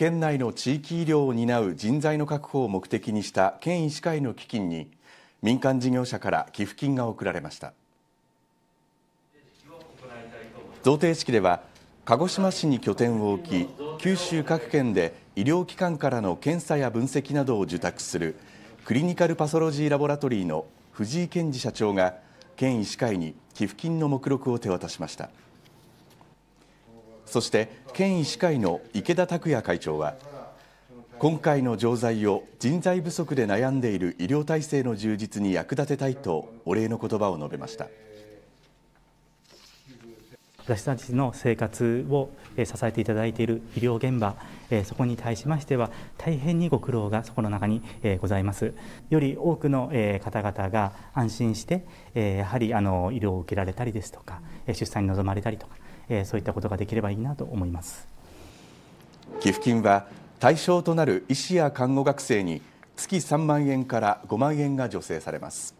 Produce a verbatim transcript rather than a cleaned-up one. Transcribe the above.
県内の地域医療を担う人材の確保を目的にした県医師会の基金に民間事業者から寄付金が贈られました。贈呈式では鹿児島市に拠点を置き、九州各県で医療機関からの検査や分析などを受託するクリニカルパソロジーラボラトリーの藤井健二社長が県医師会に寄付金の目録を手渡しました。そして県医師会の池田拓也会長は、今回の錠剤を人材不足で悩んでいる医療体制の充実に役立てたいとお礼の言葉を述べました。私たちの生活を支えていただいている医療現場、そこに対しましては大変にご苦労がそこの中にございます。より多くの方々が安心してやはりあの医療を受けられたりですとか、出産に臨まれたりとか、そういったことができればいいなと思います。寄付金は対象となる医師や看護学生に月さんまん円からごまん円が助成されます。